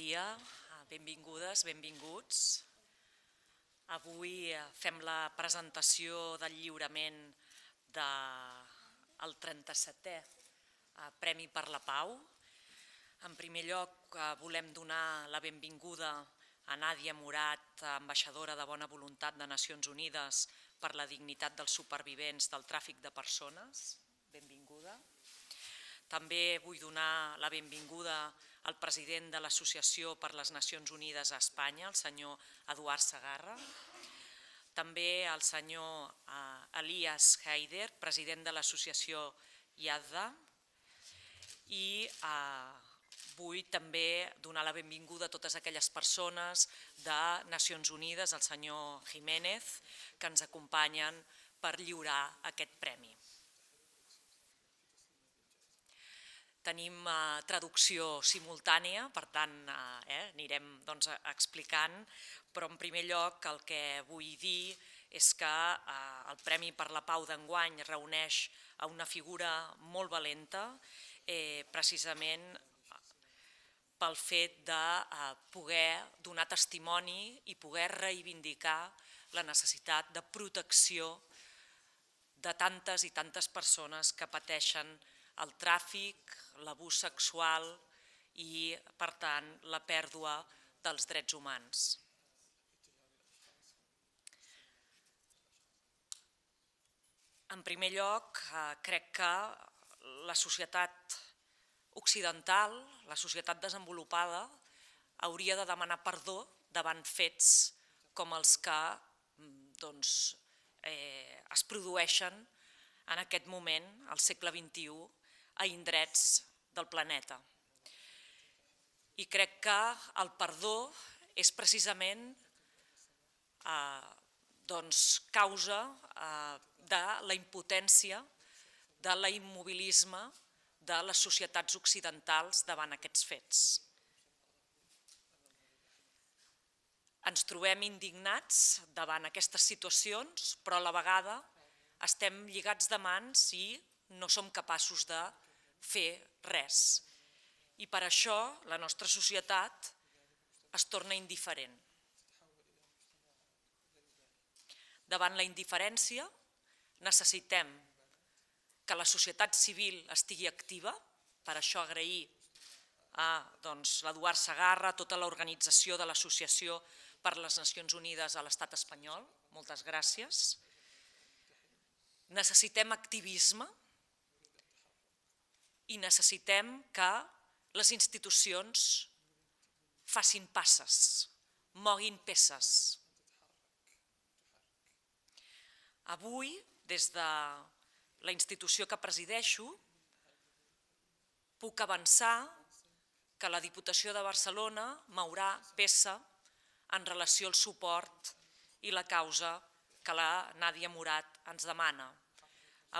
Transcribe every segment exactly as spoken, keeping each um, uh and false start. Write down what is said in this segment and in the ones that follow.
dia, benvingudes, benvinguts. Avui fem la presentació del lliurament del trenta-setè Premi per la Pau. En primer lloc, volem donar la benvinguda a Nadia Murad, ambaixadora de Bona Voluntat de Nacions Unides per la dignitat dels supervivents del tràfic de persones. Benvinguda. També vull donar la benvinguda al president de l'Associació per les Nacions Unides a Espanya, el senyor Eduard Sagarra, també al senyor Elias Heider, president de l'Associació I A D D A, i vull també donar la benvinguda a totes aquelles persones de Nacions Unides, el senyor Jiménez, que ens acompanyen per lliurar aquest premi. Tenim traducció simultània, per tant anirem explicant, però en primer lloc el que vull dir és que el Premi per la Pau d'enguany reuneix a una figura molt valenta precisament pel fet de poder donar testimoni i poder reivindicar la necessitat de protecció de tantes i tantes persones que pateixen el tràfic, l'abús sexual i, per tant, la pèrdua dels drets humans. En primer lloc, crec que la societat occidental, la societat desenvolupada, hauria de demanar perdó davant fets com els que doncs, eh, es produeixen en aquest moment, al segle vint-i-u, a indrets del planeta. I crec que el perdó és precisament causa de la impotència, de l'immobilisme de les societats occidentals davant aquests fets. Ens trobem indignats davant aquestes situacions, però a la vegada estem lligats de mans i no som capaços de fer res. I per això la nostra societat es torna indiferent. Davant la indiferència necessitem que la societat civil estigui activa, per això agrair a l'Eduard Sagarra, tota l'organització de l'Associació per les Nacions Unides a l'Estat espanyol, moltes gràcies. Necessitem activisme, i necessitem que les institucions facin passes, moguin peces. Avui, des de la institució que presideixo, puc avançar que la Diputació de Barcelona mourà peça en relació al suport i la causa que la Nadia Murad ens demana,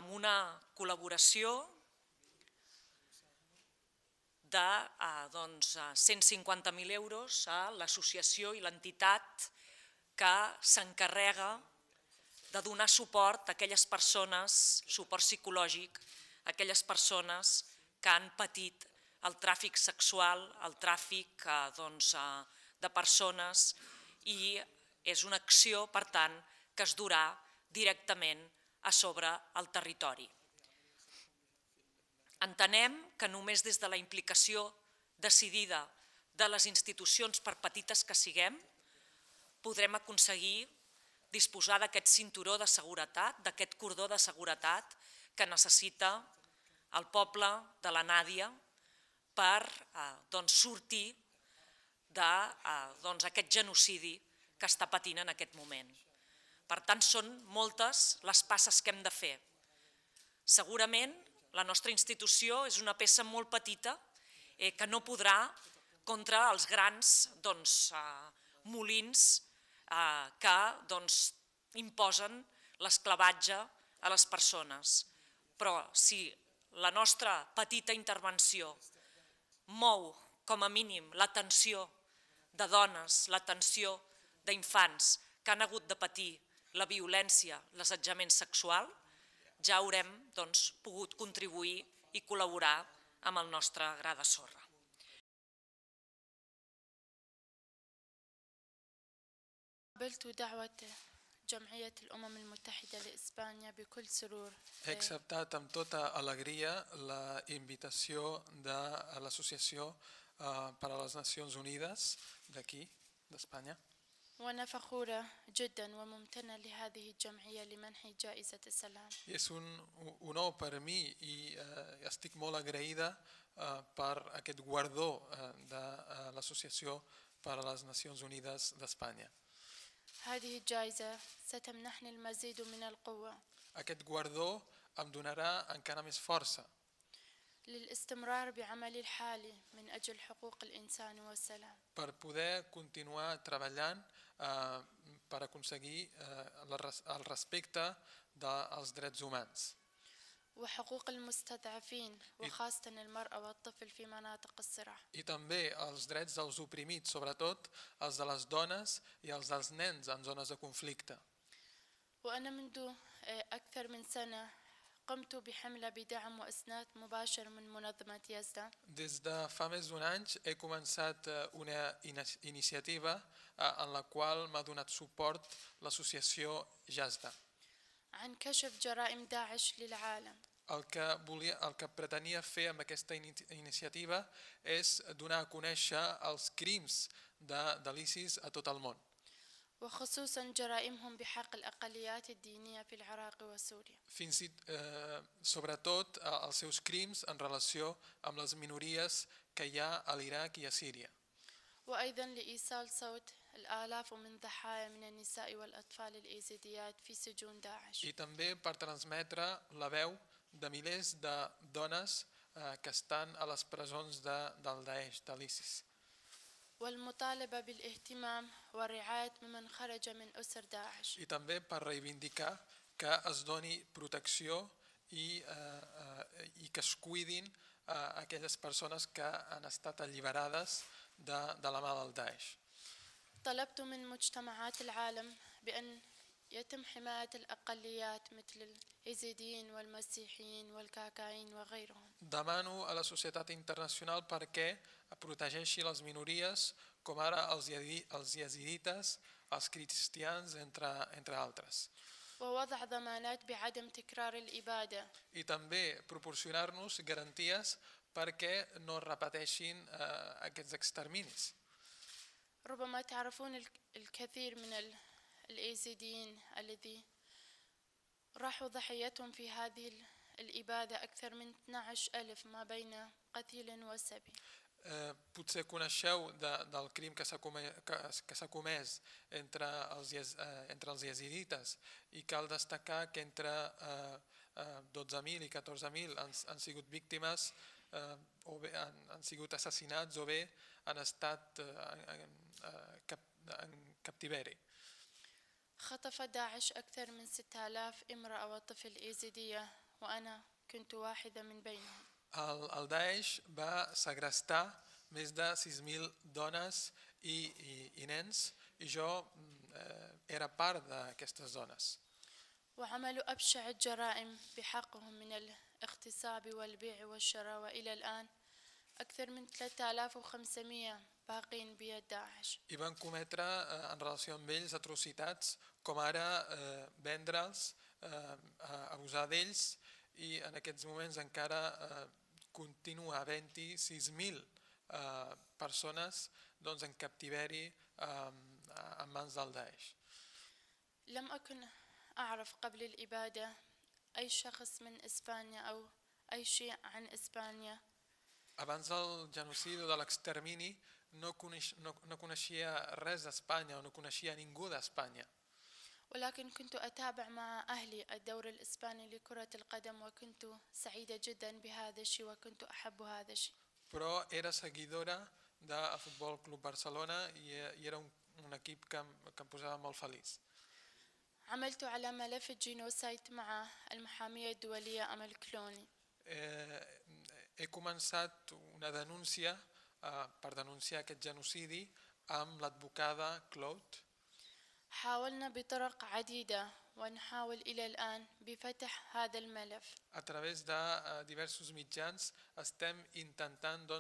amb una col·laboració de cent cinquanta mil euros a l'associació i l'entitat que s'encarrega de donar suport a aquelles persones, suport psicològic, a aquelles persones que han patit el tràfic sexual, el tràfic de persones, i és una acció, per tant, que es durà directament a sobre el territori. Entenem que només des de la implicació decidida de les institucions, per petites que siguem, podrem aconseguir disposar d'aquest cinturó de seguretat, d'aquest cordó de seguretat que necessita el poble de la Nàdia per sortir d'aquest genocidi que està patint en aquest moment. Per tant, són moltes les passes que hem de fer. Segurament, la nostra institució és una peça molt petita que no podrà contra els grans molins que imposen l'esclavatge a les persones. Però si la nostra petita intervenció mou com a mínim l'atenció de dones, l'atenció d'infants que han hagut de patir la violència, l'assetjament sexual, ja haurem doncs, pogut contribuir i col·laborar amb el nostre gra de sorra. قبلت دعوة جمعية الأمم المتحدة لإسبانيا بكل سرور. He acceptat amb tota alegria la invitació de l'Associació per a les Nacions Unides d'aquí, d'Espanya. وأنا فخورة جدا وممتنة لهذه الجمعية لمنح جائزة السلام. És un honor per mi i estic molt agraïda per aquest guardó de l'Associació per a les Nacions Unides d'Espanya. هذه الجائزة ستمنحني المزيد من القوة. Aquest guardó em donarà encara més força. للاستمرار بعملي الحالي من أجل حقوق الإنسان والسلام. Per poder continuar treballant per aconseguir el respecte dels drets humans. وحقوق المستضعفين وخاصة المرأة والطفل في مناطق الصراع. I també els drets dels oprimits, sobretot els de les dones i els dels nens en zones de conflicte. وأنا منذ أكثر من سنة قمت بحملة بدعم وإسناد مباشر من منظمة يزدان. Des de fa més d'un any he començat una iniciativa en la qual m'ha donat suport l'associació Yazda. عن كشف جرائم داعش للعالم. El que volia, el que pretenia fer amb aquesta iniciativa és donar a conèixer els crims de l'ISIS a tot el món. وخصوصا جرائمهم بحق الأقليات الدينية في العراق وسوريا. Fins i sobretot els seus crims en relació amb les minories que hi ha a l'Iraq i a Síria. وأيضا لإيصال صوت الآلاف من ضحايا من النساء والأطفال الإيزيديات في سجون داعش. I també per transmetre la veu de milers de dones que estan a les presons del Daesh, de l'ISIS. والمطالبة بالاهتمام والرعاية ممن خرج من أسر داعش. I també per reivindicar que es doni protecció i que es cuidin aquelles persones que han estat alliberades de la mà del Daesh. طلبت من مجتمعات العالم بأن يتم حماية الأقليات مثل اليزيديين والمسيحيين والكاكايين وغيرهم. Demano a la societat internacional perquè protegeixi les minories, com ara els yazidites, els cristians, entre altres. ووضع ضمانات بعدم تكرار الإبادة. I també proporcionar-nos garanties perquè no repeteixin aquests exterminis. ربما تعرفون الكثير من الإيزيديين الذي راحوا ضحيتهم في هذه الإبادة أكثر من اثنا عشر ألف ما بين قتيل وسبي. Potser coneixeu del crim que s'ha comès entre els yazidites i cal destacar que entre dotze mil i catorze mil han sigut víctimes o bé han sigut assassinats o bé han estat en captiveri. خطف داعش أكثر من ستة آلاف امرأة وطفل إيزيدية وأنا كنت واحدة من بينهم. El Daesh va segrestar més de sis mil dones i nens i jo era part d'aquestes dones. وعملوا أبشع الجرائم بحقهم من الاغتصاب والبيع والشراء وإلى الآن أكثر من ثلاثة آلاف وخمسمائة باقين بيد داعش. I van cometre en relació amb ells atrocitats com ara vendre'ls, abusar d'ells i en aquests moments encara continua havent-hi sis mil persones en captiveri en mans del Daesh. لم أكن أعرف قبل الإبادة أي شخص من إسبانيا أو أي شيء عن إسبانيا. Abans del genocidi o de l'extermini no coneixia res d'Espanya o no coneixia ningú d'Espanya. ولكن كنت أتابع مع أهلي الدوري الإسباني لكرة القدم وكنت سعيدة جدا بهذا الشيء وكنت أحب هذا الشيء. Però era seguidora del Futbol Club Barcelona i era un equip que em posava molt feliç. عملت على ملف الجينوسايد مع المحامية الدولية أمل كلوني. He començat una denúncia per denunciar aquest genocidi amb l'advocada Claude. حاولنا بطرق عديدة ونحاول إلى الآن بفتح هذا الملف. A través de diversos mitjans estem intentant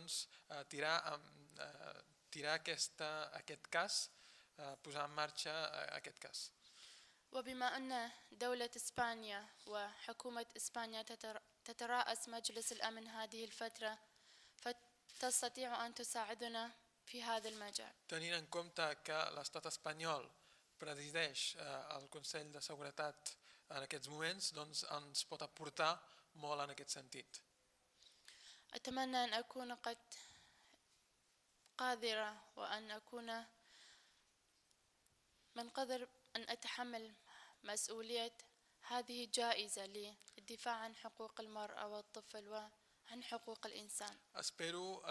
tirar aquest cas posar en marxa aquest cas. وبما أن دولة إسبانيا وحكومة إسبانيا تترأس مجلس الأمن هذه الفترة فتستطيع أن تساعدنا في هذا المجال. Tenint en compte que l'estat espanyol presideix el Consell de Seguretat en aquests moments, doncs ens pot aportar molt en aquest sentit. أتمنى أن أكون قد قادرة وأن أكون من قدر أن أتحمل مسؤولية هذه الجائزة للدفاع عن حقوق المرأة والطفل وعن حقوق الإنسان. Espero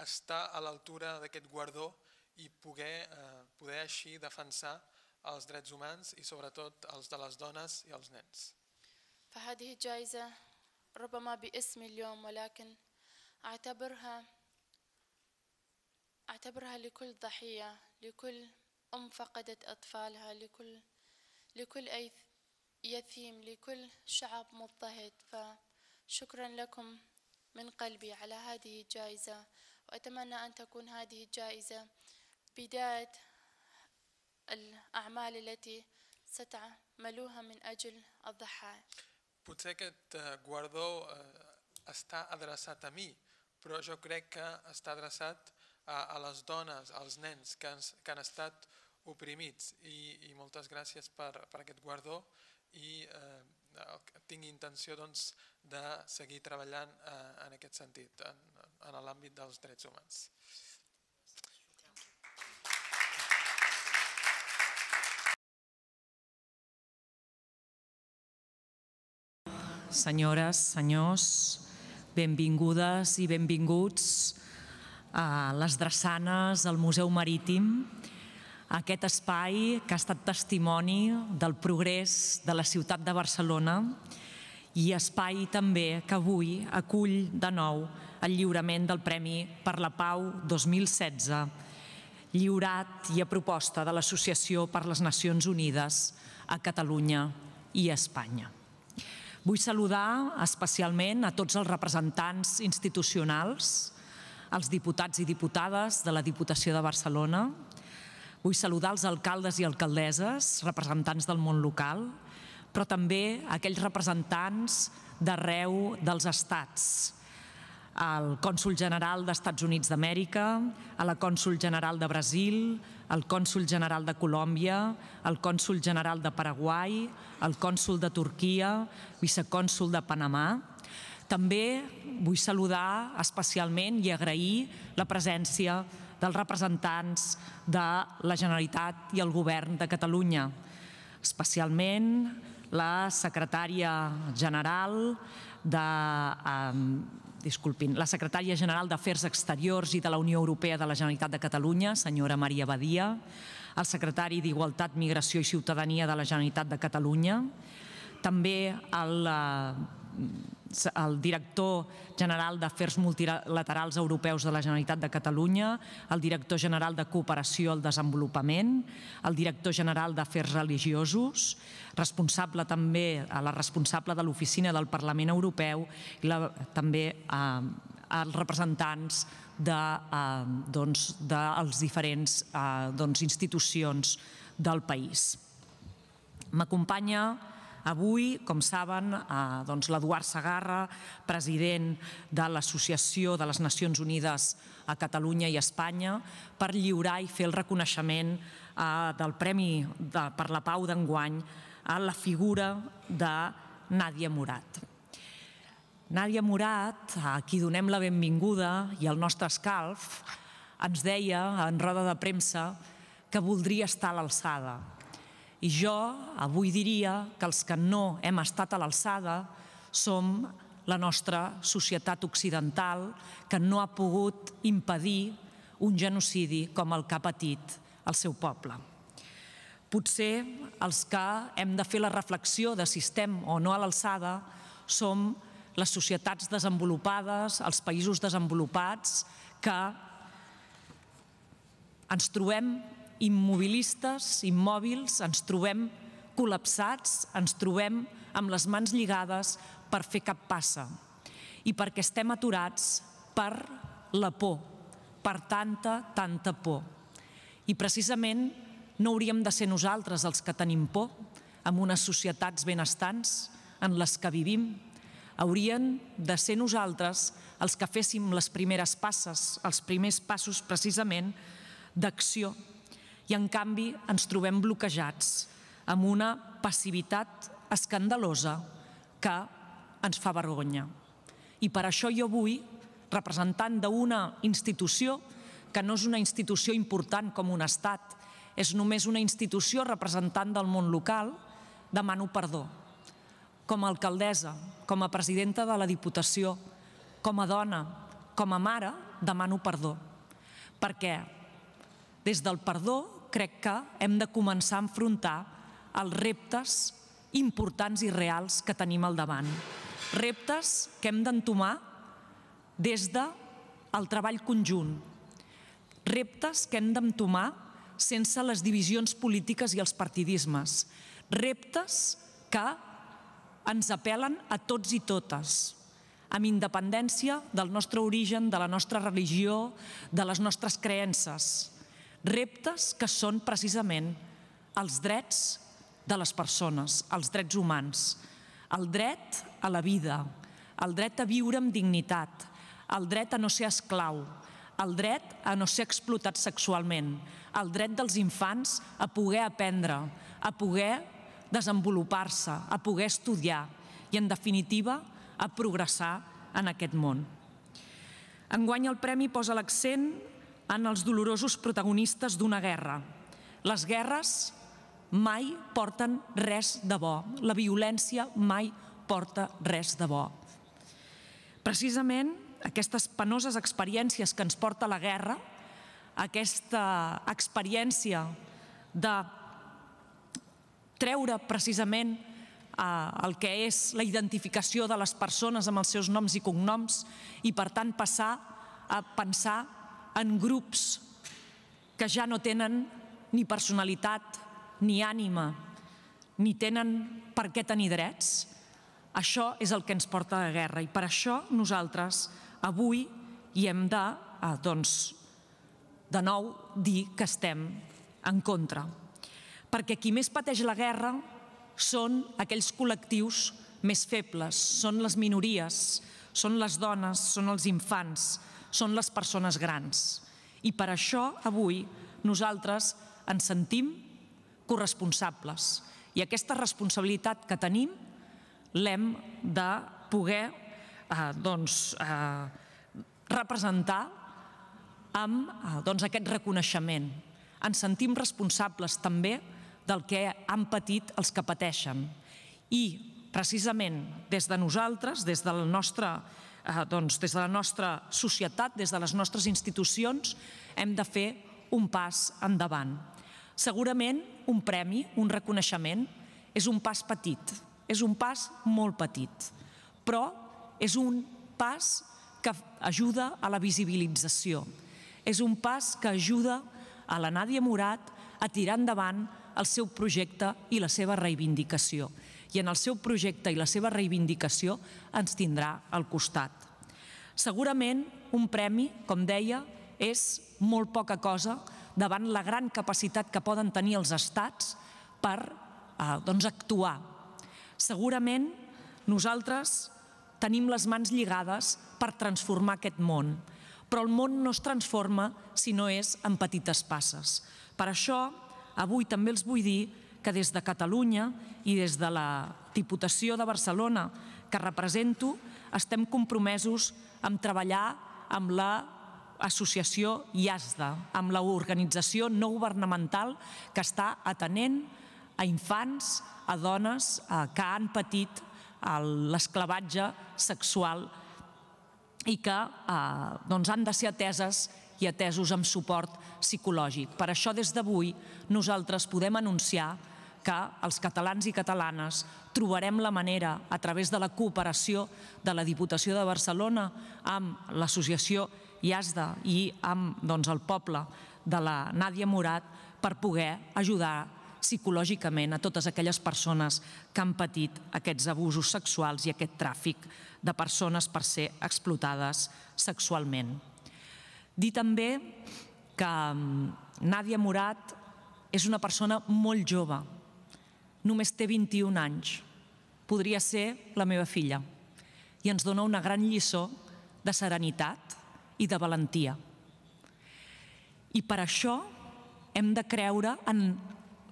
estar a l'altura d'aquest guardó i poder poder així defensar els drets humans i sobretot els de les dones i els nens. فهذه الجائزة ربما باسم اليوم ولكن أعتبرها أعتبرها لكل ضحية لكل أم فقدت أطفالها لكل لكل يتيم لكل شعب مضطهد فشكرا لكم من قلبي على هذه الجائزة وأتمنى أن تكون هذه الجائزة بداية الأعمال التي ستعملوها من أجل الضحايا. Potser aquest guardó està adreçat a mi, però jo crec que està adreçat a les dones, als nens que han estat oprimits. I moltes gràcies per aquest guardó i tinc intenció de seguir treballant en aquest sentit, en l'àmbit dels drets humans. Senyores, senyors, benvingudes i benvinguts a les Drassanes, al Museu Marítim, aquest espai que ha estat testimoni del progrés de la ciutat de Barcelona i espai també que avui acull de nou el lliurament del Premi per la Pau dos mil setze, lliurat i a proposta de l'Associació per les Nacions Unides a Catalunya i a Espanya. Vull saludar especialment a tots els representants institucionals, els diputats i diputades de la Diputació de Barcelona. Vull saludar els alcaldes i alcaldesses, representants del món local, però també aquells representants d'arreu dels estats. El cònsol general dels Estats Units d'Amèrica, la cònsol general de Brasil, el cònsol general de Colòmbia, el cònsol general de Paraguai, el cònsol de Turquia, vicecònsol de Panamà. També vull saludar especialment i agrair la presència dels representants de la Generalitat i el Govern de Catalunya, especialment la secretària general de... Disculpin, la secretària general d'Afers Exteriors i de la Unió Europea de la Generalitat de Catalunya, senyora Maria Badia, el secretari d'Igualtat, Migració i Ciutadania de la Generalitat de Catalunya, també el, el director general d'Afers Multilaterals Europeus de la Generalitat de Catalunya, el director general de Cooperació al Desenvolupament, el director general d'Afers Religiosos, responsable també, la responsable de l'Oficina del Parlament Europeu i també els representants de les diferents institucions del país. M'acompanya avui, com saben, l'Eduard Sagarra, president de l'Associació de les Nacions Unides a Catalunya i Espanya, per lliurar i fer el reconeixement del Premi per la Pau d'enguany a la figura de Nadia Murad. Nadia Murad, a qui donem la benvinguda i el nostre escalf, ens deia en roda de premsa que voldria estar a l'alçada. I jo avui diria que els que no hem estat a l'alçada som la nostra societat occidental que no ha pogut impedir un genocidi com el que ha patit el seu poble. Potser els que hem de fer la reflexió de si estem o no a l'alçada som les societats desenvolupades, els països desenvolupats, que ens trobem immobilistes, immòbils, ens trobem col·lapsats, ens trobem amb les mans lligades per fer cap passa i perquè estem aturats per la por, per tanta, tanta por. I precisament No hauríem de ser nosaltres els que tenim por en unes societats benestants en les que vivim. Haurien de ser nosaltres els que féssim les primeres passes, els primers passos precisament d'acció. I en canvi ens trobem bloquejats amb una passivitat escandalosa que ens fa vergonya. I per això jo avui, representant d'una institució que no és una institució important com un estat, és només una institució representant del món local, demano perdó. Com a alcaldessa, com a presidenta de la Diputació, com a dona, com a mare, demano perdó. Perquè des del perdó crec que hem de començar a enfrontar els reptes importants i reals que tenim al davant. Reptes que hem d'entomar des del treball conjunt. Reptes que hem d'entomar sense les divisions polítiques i els partidismes. Reptes que ens apel·len a tots i totes, amb independència del nostre origen, de la nostra religió, de les nostres creences. Reptes que són precisament els drets de les persones, els drets humans, el dret a la vida, el dret a viure amb dignitat, el dret a no ser esclau, el dret a no ser explotat sexualment, el dret dels infants a poder aprendre, a poder desenvolupar-se, a poder estudiar i, en definitiva, a progressar en aquest món. Enguany el Premi posa l'accent en els dolorosos protagonistes d'una guerra. Les guerres mai porten res de bo. La violència mai porta res de bo. Precisament aquestes penoses experiències que ens porta la guerra, aquesta experiència de treure precisament el que és la identificació de les persones amb els seus noms i cognoms i, per tant, passar a pensar en grups que ja no tenen ni personalitat, ni ànima, ni tenen per què tenir drets. Això és el que ens porta a la guerra i per això nosaltres avui hi hem de, doncs, de nou dir que estem en contra. Perquè qui més pateix la guerra són aquells col·lectius més febles, són les minories, són les dones, són els infants, són les persones grans. I per això avui nosaltres ens sentim corresponsables. I aquesta responsabilitat que tenim l'hem de poder representar amb aquest reconeixement. Ens sentim responsables també del que han patit els que pateixen. I, precisament, des de nosaltres, des de la nostra societat, des de les nostres institucions, hem de fer un pas endavant. Segurament, un premi, un reconeixement, és un pas petit, és un pas molt petit, però és un pas que ajuda a la visibilització, és un pas que ajuda a la Nadia Murad a tirar endavant el seu projecte i la seva reivindicació. I en el seu projecte i la seva reivindicació ens tindrà al costat. Segurament un premi, com deia, és molt poca cosa davant la gran capacitat que poden tenir els estats per actuar. Segurament nosaltres tenim les mans lligades per transformar aquest món, però el món no es transforma si no és en petites passes. Per això, avui també els vull dir que des de Catalunya i des de la Diputació de Barcelona que represento, estem compromesos en treballar amb l'associació I A S D A, amb l'organització no governamental que està atenent a infants, a dones que han patit l'esclavatge sexual i que han de ser ateses i atesos amb suport psicològic. Per això, des d'avui, nosaltres podem anunciar que els catalans i catalanes trobarem la manera, a través de la cooperació de la Diputació de Barcelona amb l'associació I A S D A i amb el poble de la Nadia Murad, per poder ajudar psicològicament a totes aquelles persones que han patit aquests abusos sexuals i aquest tràfic de persones per ser explotades sexualment. Dir també que Nadia Murad és una persona molt jove. Només té vint-i-un anys. Podria ser la meva filla. I ens dona una gran lliçó de serenitat i de valentia. I per això hem de creure en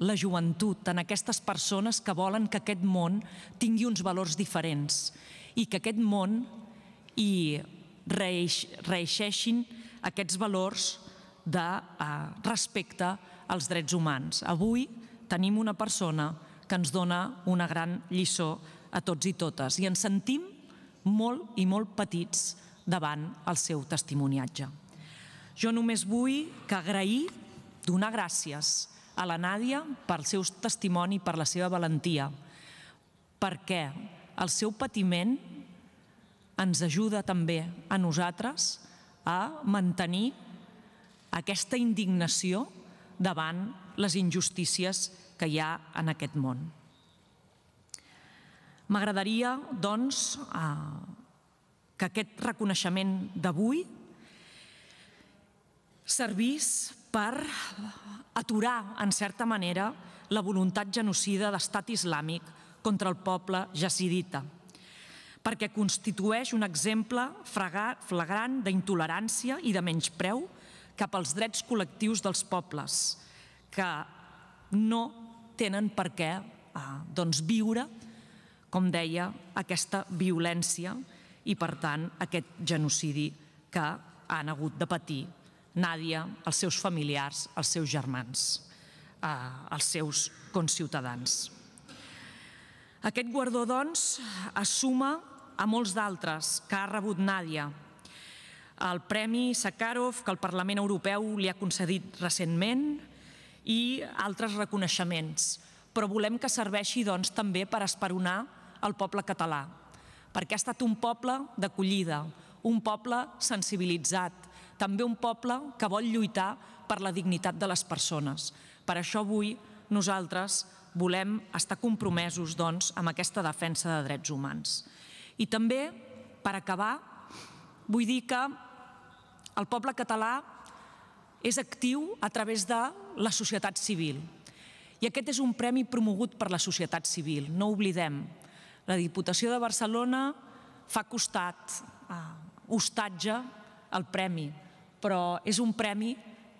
la joventut, en aquestes persones que volen que aquest món tingui uns valors diferents i que aquest món hi reeixeixin aquests valors de respecte als drets humans. Avui tenim una persona que ens dona una gran lliçó a tots i totes i ens sentim molt i molt petits davant el seu testimoniatge. Jo només vull que agrair, donar gràcies a la Nadia pel seu testimoni, per la seva valentia, perquè el seu patiment ens ajuda també a nosaltres a mantenir aquesta indignació davant les injustícies que hi ha en aquest món. M'agradaria, doncs, que aquest reconeixement d'avui servís per aturar, en certa manera, la voluntat genocida d'estat islàmic contra el poble jazidita, perquè constitueix un exemple flagrant d'intolerància i de menyspreu cap als drets col·lectius dels pobles, que no tenen per què viure, com deia, aquesta violència i, per tant, aquest genocidi que han hagut de patir Nadia, els seus familiars, els seus germans, els seus conciutadans. Aquest guardó, doncs, es suma a molts d'altres que ha rebut Nadia. El Premi Sakharov, que el Parlament Europeu li ha concedit recentment, i altres reconeixements. Però volem que serveixi, doncs, també per esperonar el poble català, perquè ha estat un poble d'acollida, un poble sensibilitzat, també un poble que vol lluitar per la dignitat de les persones. Per això avui nosaltres volem estar compromesos, doncs, amb aquesta defensa de drets humans. I també, per acabar, vull dir que el poble català és actiu a través de la societat civil. I aquest és un premi promogut per la societat civil, no ho oblidem. La Diputació de Barcelona fa costat, hostatja el premi, però és un premi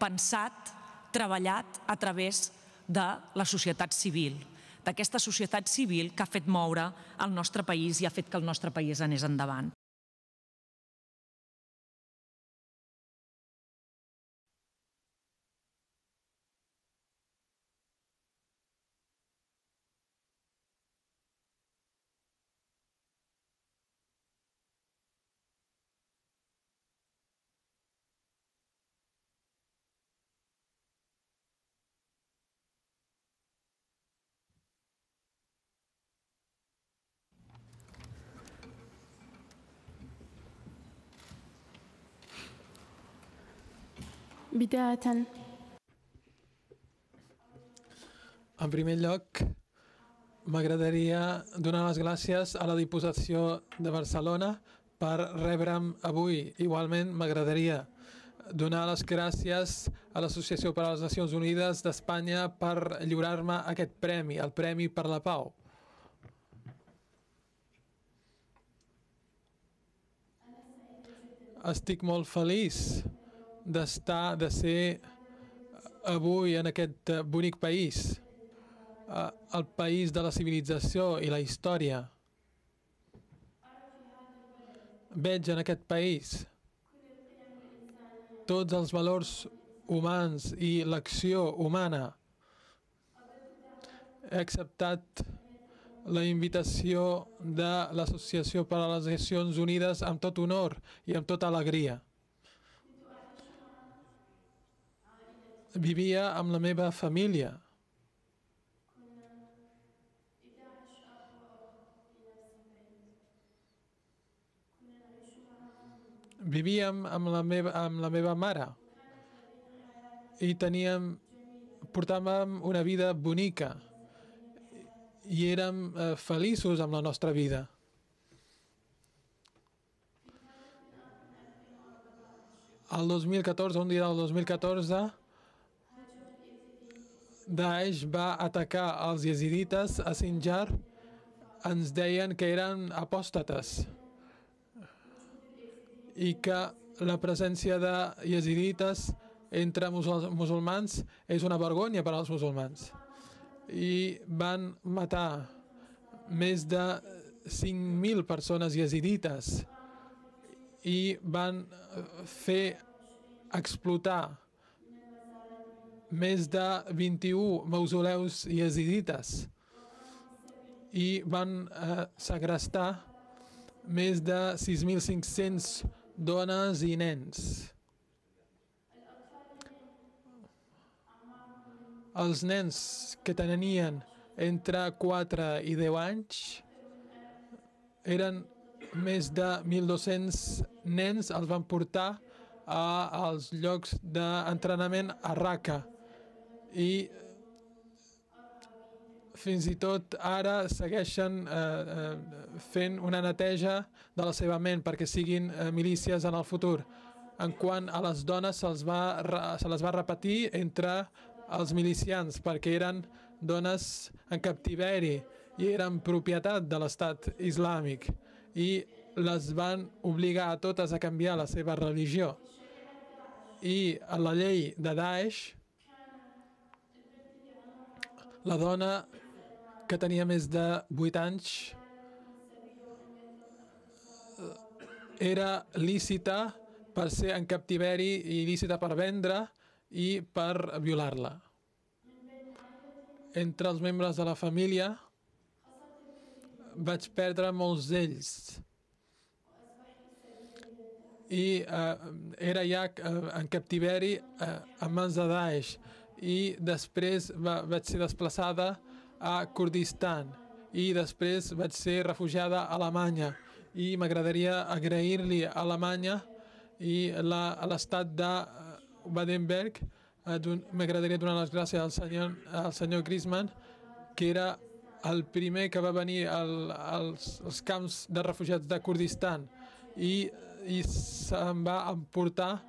pensat, treballat a través de la societat civil, d'aquesta societat civil que ha fet moure el nostre país i ha fet que el nostre país anés endavant. بداية En primer lloc, m'agradaria donar les gràcies a la Diputació de Barcelona per rebre'm avui. Igualment, m'agradaria donar les gràcies a l'Associació per a les Nacions Unides d'Espanya per lliurar-me aquest premi, el Premi per la Pau. Estic molt feliç d'estar, de ser avui en aquest bonic país, el país de la civilització i la història. Veig en aquest país tots els valors humans i l'acció humana. He acceptat la invitació de l'Associació per a les Nacions Unides amb tot honor i amb tota alegria. Vivia amb la meva família. Vivíem amb la meva, amb la meva mare i teníem, portàvem una vida bonica i érem feliços amb la nostra vida. El dos mil catorze, un dia del dos mil catorze, Daesh va atacar els yazidites a Sinjar, ens deien que eren apòstates i que la presència de yazidites entre musulmans és una vergonya per als musulmans. I van matar més de cinc mil persones yazidites i van fer explotar més de vint-i-un mausoleus yazidites i van eh, segrestar més de sis mil cinc-cents dones i nens. Els nens que tenien entre quatre i deu anys eren més de mil dos-cents nens, els van portar als llocs d'entrenament a Raqqa. I fins i tot ara segueixen fent una neteja de la seva ment perquè siguin milícies en el futur. En quant a les dones, se les va repetir entre els milicians perquè eren dones en captiveri i eren propietat de l'estat islàmic i les van obligar a totes a canviar la seva religió. I a la llei de Daesh, la dona que tenia més de vuit anys era lícita per ser en captiveri i lícita per vendre i per violar-la. Entre els membres de la família vaig perdre molts d'ells i eh, era ja en captiveri eh, en mans de Daesh i després va, vaig ser desplaçada a Kurdistan i després vaig ser refugiada a Alemanya i m'agradaria agrair-li a Alemanya i a l'estat de Baden-Württemberg. M'agradaria donar les gràcies al senyor, al senyor Griezmann, que era el primer que va venir al, als, als camps de refugiats de Kurdistan i, i se'n va emportar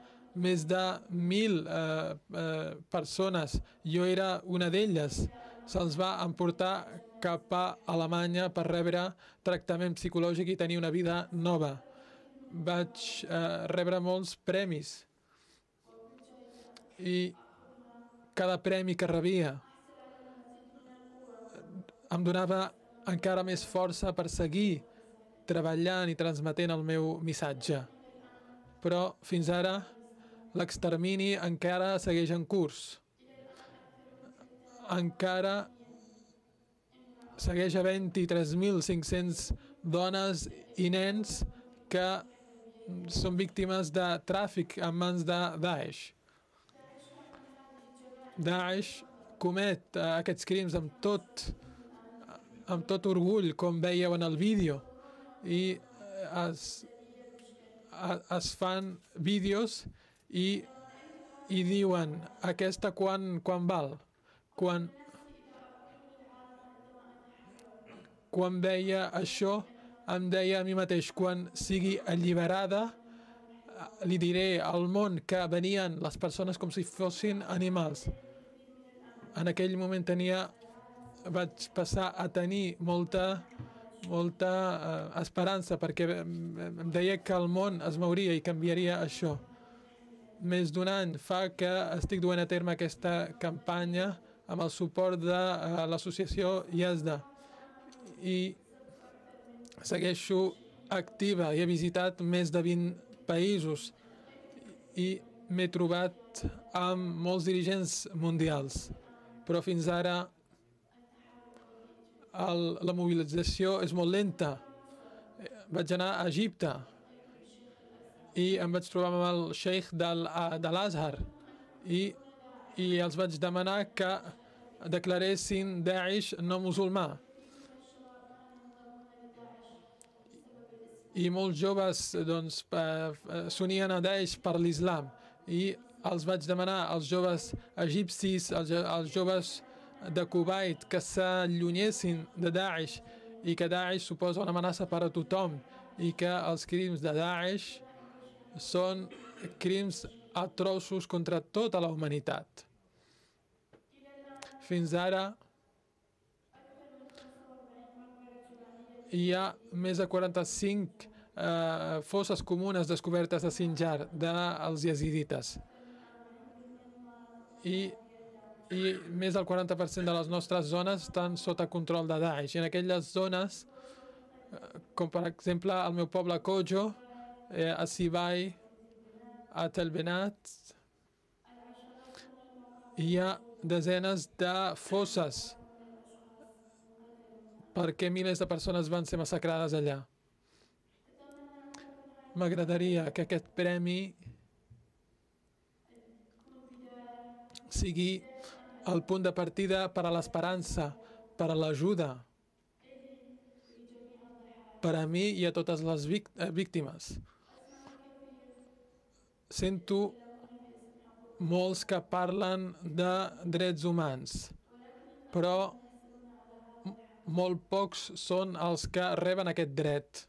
més de mil eh, eh, persones. Jo era una d'elles. Se'ls va emportar cap a Alemanya per rebre tractament psicològic i tenir una vida nova. Vaig eh, rebre molts premis i cada premi que rebia em donava encara més força per seguir treballant i transmetent el meu missatge. Però fins ara l'extermini encara segueix en curs. Encara segueix havent tres mil cinc-cents dones i nens que són víctimes de tràfic en mans de Daesh. Daesh comet aquests crims amb tot, amb tot orgull, com veieu en el vídeo, i es, es fan vídeos i, i diuen aquesta quan, quan val. Quan, quan veia això em deia a mi mateix, quan sigui alliberada li diré al món que venien les persones com si fossin animals. En aquell moment tenia, vaig passar a tenir molta, molta eh, esperança perquè em deia que el món es mouria i canviaria això. Més d'un any fa que estic duent a terme aquesta campanya amb el suport de eh, l'associació Yazda i segueixo activa i he visitat més de vint països i m'he trobat amb molts dirigents mundials, però fins ara el, la mobilització és molt lenta. Vaig anar a Egipte i em vaig trobar amb el xeikh del, de l'Azhar i, i els vaig demanar que declaressin Daesh no musulmà. I molts joves doncs, s'unien a Daesh per l'Islam i els vaig demanar als joves egipcis, als, als joves de Kuwait, que s'allunyessin de Daesh i que Daesh suposa una amenaça per a tothom i que els crims de Daesh són crims atroços contra tota la humanitat. Fins ara hi ha més de quaranta-cinc fosses comunes descobertes a Sinjar dels yazidites i més del quaranta per cent de les nostres zones estan sota control de Daesh. En aquelles zones, com per exemple el meu poble Kojo, a Sibai, a Tel Benat, hi ha desenes de fosses perquè milers de persones van ser massacrades allà. M'agradaria que aquest premi sigui el punt de partida per a l'esperança, per a l'ajuda, per a mi i a totes les víctimes. Sento molts que parlen de drets humans, però molt pocs són els que reben aquest dret.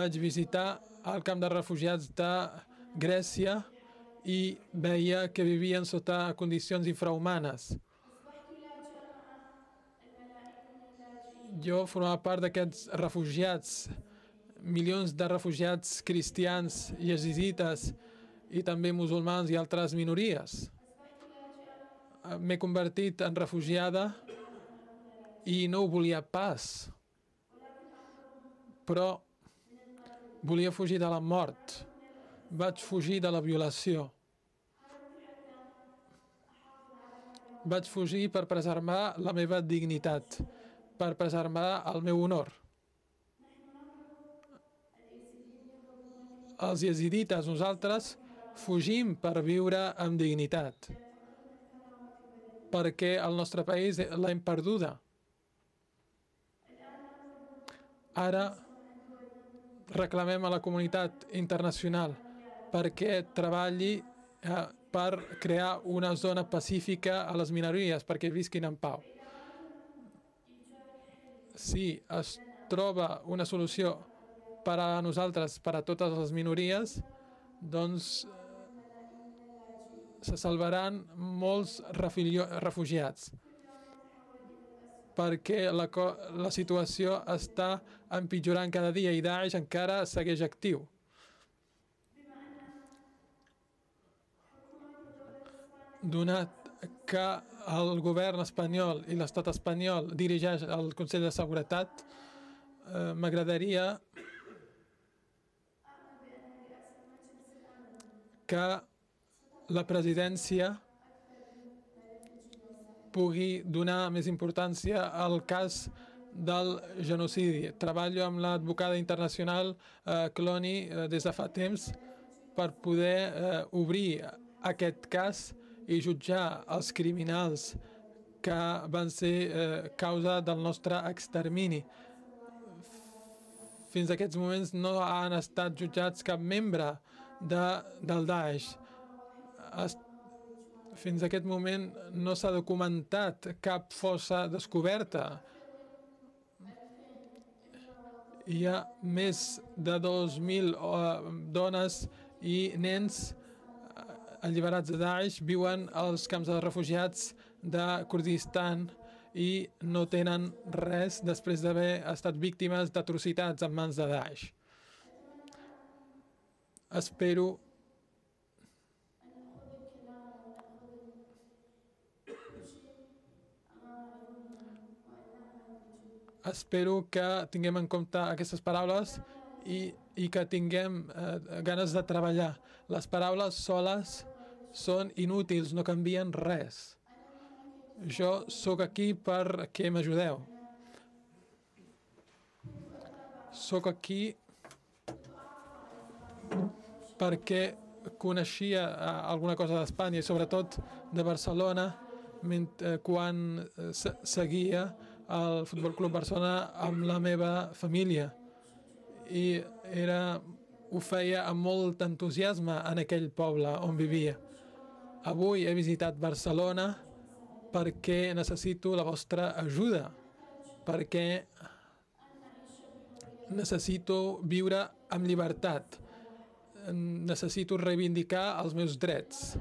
Vaig visitar el camp de refugiats de Grècia i veia que vivien sota condicions infrahumanes. Jo formava part d'aquests refugiats, milions de refugiats cristians, yazidites i també musulmans i altres minories. M'he convertit en refugiada i no ho volia pas, però volia fugir de la mort. Vaig fugir de la violació. Vaig fugir per preservar la meva dignitat, per preservar el meu honor. Els yazidites, nosaltres, fugim per viure amb dignitat, perquè el nostre país l'hem perduda. Ara reclamem a la comunitat internacional perquè treballi per crear una zona pacífica a les minories, perquè visquin en pau. Si es troba una solució per a nosaltres, per a totes les minories, doncs se salvaran molts refugiats, perquè la, la situació està empitjorant cada dia i Daesh encara segueix actiu. Donat que el govern espanyol i l'estat espanyol dirigeix el Consell de Seguretat, eh, m'agradaria que la presidència pugui donar més importància al cas del genocidi. Treballo amb l'advocada internacional eh, Clooney eh, des de fa temps per poder eh, obrir aquest cas i jutjar els criminals que van ser eh, causa del nostre extermini. Fins a aquests moments no han estat jutjats cap membre de, del Daesh. Es Fins a aquest moment no s'ha documentat cap fossa descoberta. Hi ha més de dos mil dones i nens alliberats de Daesh, viuen als camps de refugiats de Kurdistan i no tenen res després d'haver estat víctimes d'atrocitats en mans de Daesh. Espero Espero que tinguem en compte aquestes paraules i, i que tinguem eh, ganes de treballar. Les paraules soles són inútils, no canvien res. Jo sóc aquí perquè m'ajudeu. Sóc aquí perquè coneixia alguna cosa d'Espanya i sobretot de Barcelona quan seguia al Futbol Club Barcelona amb la meva família, i era, ho feia amb molt entusiasme en aquell poble on vivia. Avui he visitat Barcelona perquè necessito la vostra ajuda, perquè necessito viure amb llibertat, necessito reivindicar els meus drets.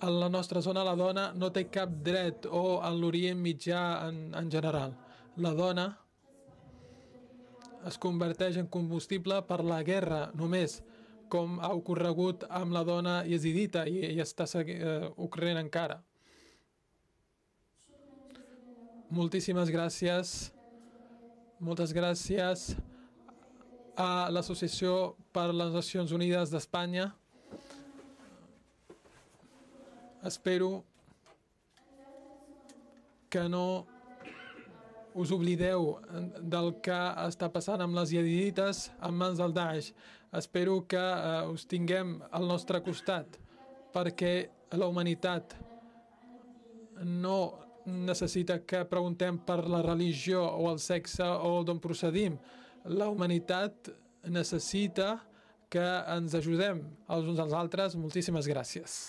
a la nostra zona la dona no té cap dret, o a l'Orient Mitjà en, en general. La dona es converteix en combustible per la guerra només, com ha ocorregut amb la dona yazidita i, i està eh, ocorrent encara. Moltíssimes gràcies. Moltes gràcies a l'Associació per les Nacions Unides d'Espanya. Espero que no us oblideu del que està passant amb les yazidites en mans del Daesh. Espero que eh, us tinguem al nostre costat, perquè la humanitat no necessita que preguntem per la religió o el sexe o d'on procedim. La humanitat necessita que ens ajudem els uns als altres. Moltíssimes gràcies.